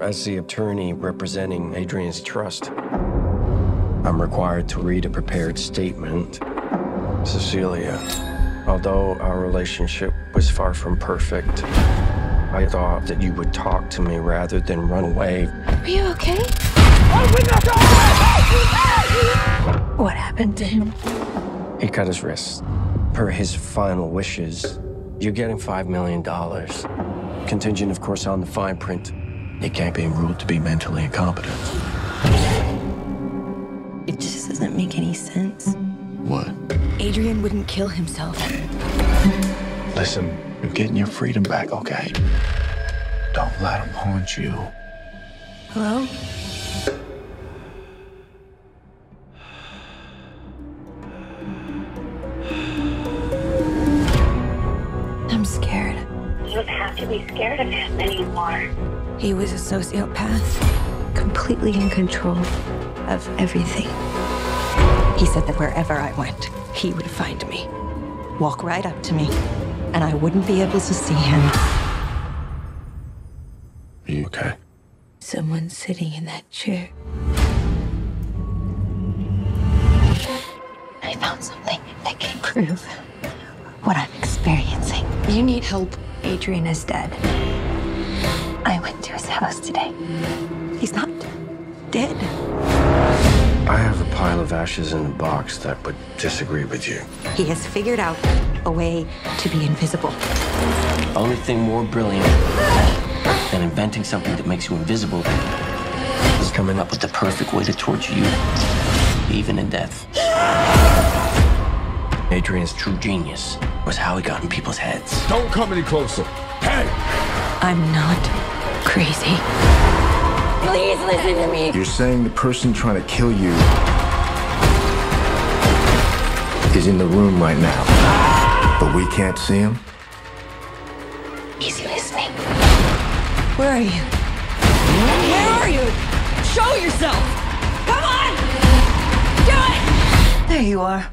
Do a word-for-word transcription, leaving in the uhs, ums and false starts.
As the attorney representing Adrian's trust, I'm required to read a prepared statement. Cecilia, although our relationship was far from perfect, I thought that you would talk to me rather than run away. Are you okay? Open the door! What happened to him? He cut his wrist. Per his final wishes, you're getting five million dollars. Contingent, of course, on the fine print. He can't be ruled to be mentally incompetent. It just doesn't make any sense. What? Adrian wouldn't kill himself. Listen, you're getting your freedom back, okay? Don't let him haunt you. Hello? I'm scared. You don't have to be scared of him anymore. He was a sociopath, completely in control of everything. He said that wherever I went, he would find me, walk right up to me, and I wouldn't be able to see him. Are you okay? Someone's sitting in that chair. I found something that can prove what I'm experiencing. You need help. Adrian is dead. I went to his house today. He's not dead. I have a pile of ashes in a box that would disagree with you. He has figured out a way to be invisible. Only thing more brilliant than inventing something that makes you invisible is coming up with the perfect way to torture you, even in death. Adrian's true genius was how he got in people's heads. Don't come any closer. Hey! I'm not crazy. Please listen to me. You're saying the person trying to kill you is in the room right now, but we can't see him? He's listening. Where are you? Where are you? Show yourself! Come on! Do it! There you are.